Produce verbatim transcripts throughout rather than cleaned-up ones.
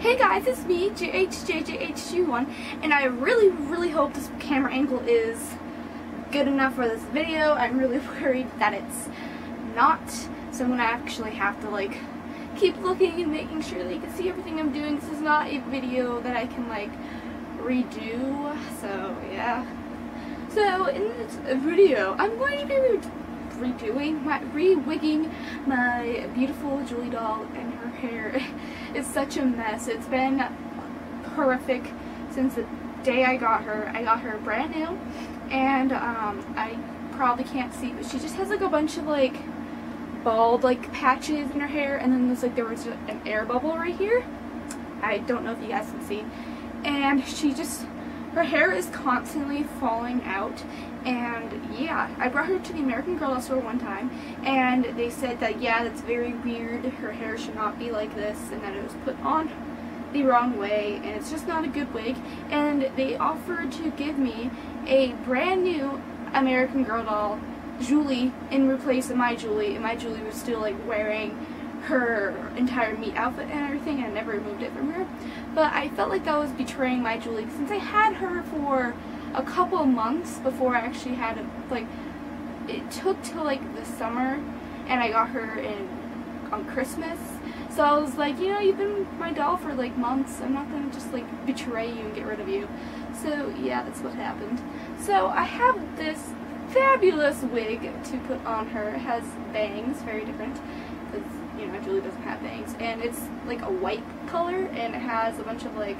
Hey guys, it's me, J H J J H G one, and I really, really hope this camera angle is good enough for this video. I'm really worried that it's not, so I'm gonna actually have to like keep looking and making sure that you can see everything I'm doing. This is not a video that I can like redo, so yeah. So in this video, I'm going to be re redoing my re-wigging my beautiful Julie doll, and her hair is such a mess. It's been horrific since the day I got her. I got her brand new, and um, I probably can't see, but she just has like a bunch of like bald like patches in her hair, and then there's like there was an air bubble right here. I don't know if you guys can see, and she just. Her hair is constantly falling out, and yeah, I brought her to the American Girl store one time, and they said that, yeah, that's very weird, her hair should not be like this, and that it was put on the wrong way, and it's just not a good wig, and they offered to give me a brand new American Girl doll, Julie, in replace of my Julie, and my Julie was still, like, wearing her entire meat outfit and everything, and I never removed it from her. But I felt like that was betraying my Julie, since I had her for a couple months before I actually had a, like, it took till like the summer, and I got her in on Christmas. So I was like, you know, you've been my doll for like months, I'm not gonna just like betray you and get rid of you. So yeah, that's what happened. So I have this fabulous wig to put on her. It has bangs, very different, because you know, Julie doesn't have bangs, and it's like a white color, and it has a bunch of like,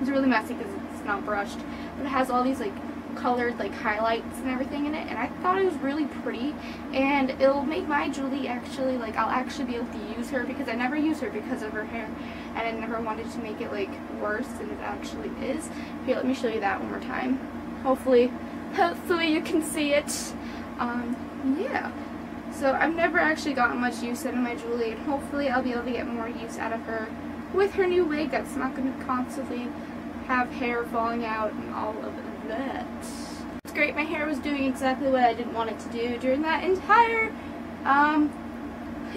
it's really messy because it's not brushed, but it has all these like colored like highlights and everything in it, and I thought it was really pretty, and it'll make my Julie actually like, I'll actually be able to use her, because I never use her because of her hair, and I never wanted to make it like worse than it actually is. Here, let me show you that one more time. Hopefully, hopefully you can see it. Um, yeah. So I've never actually gotten much use out of my Julie, and hopefully I'll be able to get more use out of her with her new wig that's not going to constantly have hair falling out and all of that. It's great, my hair was doing exactly what I didn't want it to do during that entire um,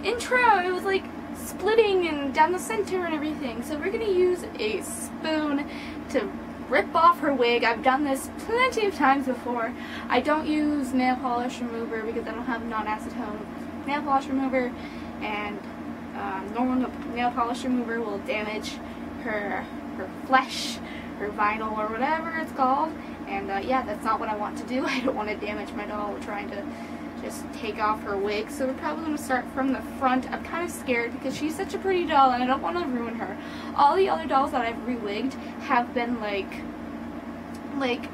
intro. It was like splitting and down the center and everything. So we're going to use a spoon to rip off her wig. I've done this plenty of times before. I don't use nail polish remover because I don't have non-acetone nail polish remover, and um, normal nail polish remover will damage her her flesh, her vinyl, or whatever it's called, and uh, yeah, that's not what I want to do. I don't want to damage my doll trying to just take off her wig, so we're probably going to start from the front. I'm kind of scared because she's such a pretty doll and I don't want to ruin her. All the other dolls that I've re-wigged have been like, like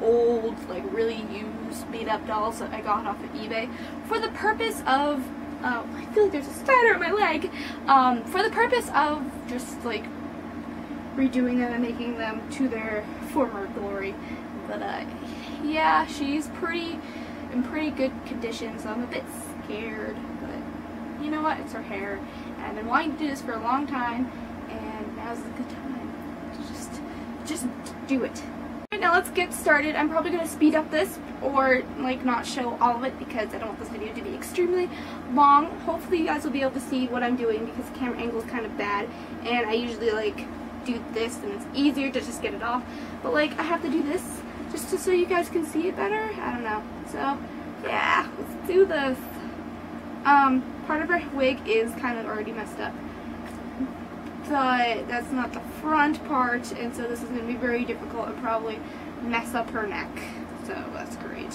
old, like really used, beat up dolls that I got off of eBay for the purpose of, uh, I feel like there's a spider on my leg, um, for the purpose of just like redoing them and making them to their former glory. But uh, yeah, she's pretty in pretty good condition, so I'm a bit scared, but you know what, it's her hair, and I've been wanting to do this for a long time, and now's the good time to just, just do it. Right now, let's get started. I'm probably going to speed up this, or like not show all of it, because I don't want this video to be extremely long. Hopefully you guys will be able to see what I'm doing, because the camera angle is kind of bad, and I usually like do this, and it's easier to just get it off, but like I have to do this, just to, so you guys can see it better. I don't know. So yeah, let's do this. Um, part of her wig is kind of already messed up, but that's not the front part, and so this is going to be very difficult and probably mess up her neck. So that's great.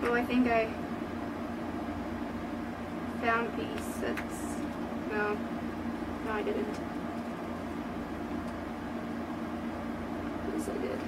Oh, I think I found piece that's, no, no I didn't. Yes, I did.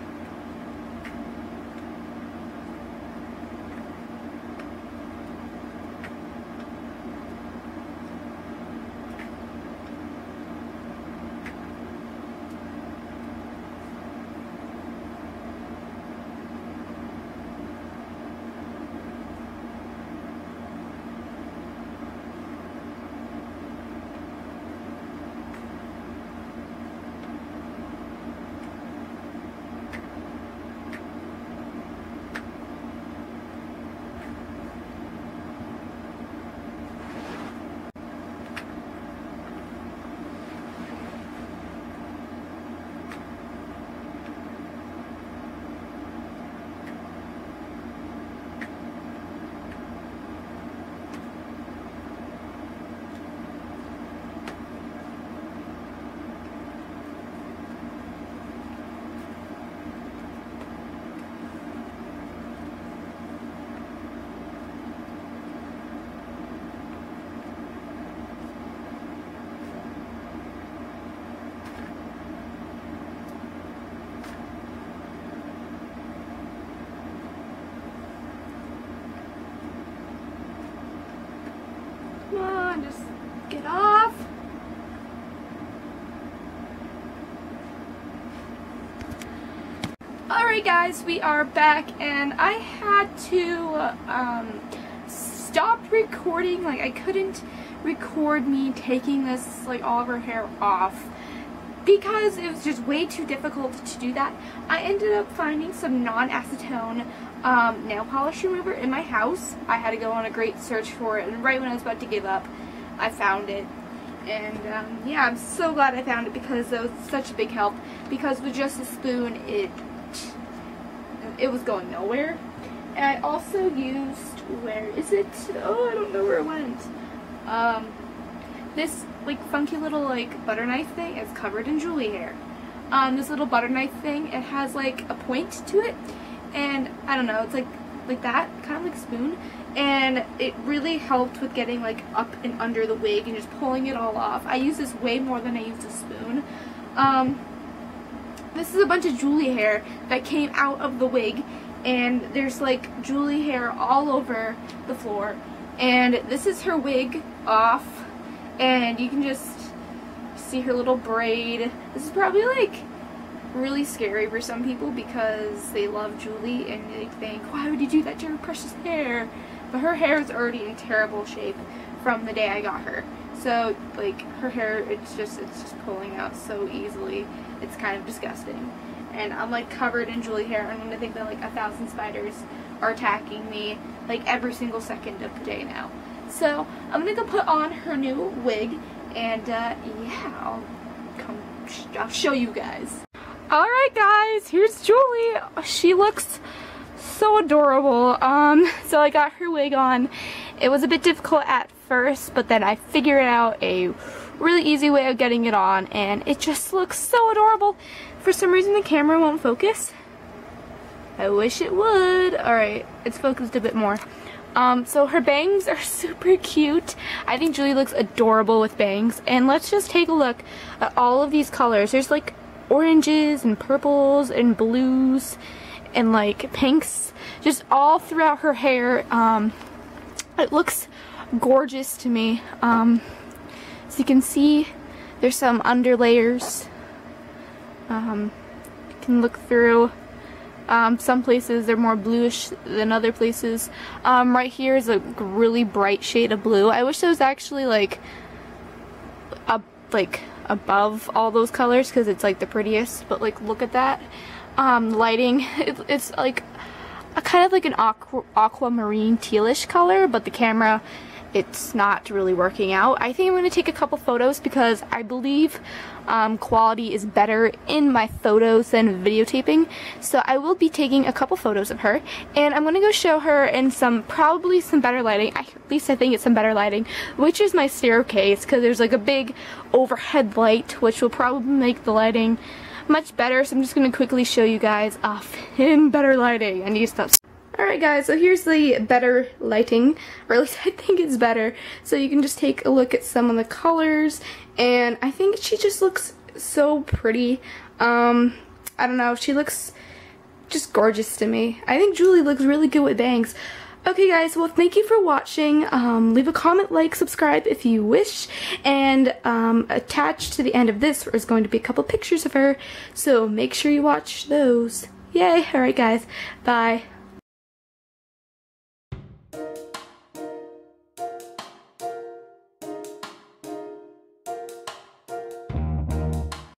on, just get off. Alright guys, we are back, and I had to um, stop recording. Like, I couldn't record me taking this, like, all of her hair off, because it was just way too difficult to do that. I ended up finding some non-acetone um, nail polish remover in my house. I had to go on a great search for it, and right when I was about to give up, I found it. And um, yeah, I'm so glad I found it, because that was such a big help, because with just a spoon, it, it was going nowhere. And I also used, where is it? Oh, I don't know where it went. Um, this, like, funky little, like, butter knife thing is covered in Julie hair. Um, this little butter knife thing, it has, like, a point to it, and, I don't know, it's, like, like that, kind of like a spoon, and it really helped with getting, like, up and under the wig and just pulling it all off. I use this way more than I use a spoon. Um, this is a bunch of Julie hair that came out of the wig, and there's, like, Julie hair all over the floor. And this is her wig off, and you can just see her little braid. This is probably, like, really scary for some people, because they love Julie and they think, why would you do that to her precious hair? But her hair is already in terrible shape from the day I got her. So, like, her hair, it's just, it's just pulling out so easily. It's kind of disgusting. And I'm, like, covered in Julie hair. I'm going to think that, like, a thousand spiders are attacking me, like, every single second of the day now. So I'm going to go put on her new wig, and uh, yeah, I'll come, sh I'll show you guys. Alright guys, here's Julie. She looks so adorable. Um, so I got her wig on. It was a bit difficult at first, but then I figured out a really easy way of getting it on, and it just looks so adorable. For some reason the camera won't focus. I wish it would. Alright, it's focused a bit more. Um, so her bangs are super cute. I think Julie looks adorable with bangs. And let's just take a look at all of these colors. There's, like, oranges and purples and blues and, like, pinks just all throughout her hair. Um, it looks gorgeous to me. Um, so you can see there's some underlayers. Um, you can look through. Um, some places they're more bluish than other places. Um, right here is a really bright shade of blue. I wish it was actually, like, up, like, above all those colors, because it's, like, the prettiest. But, like, look at that. Um, lighting, it, it's, like, a kind of like an aqua, aquamarine tealish color, but the camera, it's not really working out. I think I'm going to take a couple photos, because I believe um, quality is better in my photos than videotaping. So I will be taking a couple photos of her, and I'm going to go show her in some, probably some better lighting. I, at least I think it's some better lighting, which is my stereo case, because there's, like, a big overhead light, which will probably make the lighting much better. So I'm just going to quickly show you guys off in better lighting. I need to stop. Alright guys, so here's the better lighting, or at least I think it's better, so you can just take a look at some of the colors, and I think she just looks so pretty. um, I don't know, she looks just gorgeous to me. I think Julie looks really good with bangs. Okay guys, well, thank you for watching. Um, leave a comment, like, subscribe if you wish, and um, attached to the end of this is going to be a couple pictures of her, so make sure you watch those. Yay, alright guys, bye.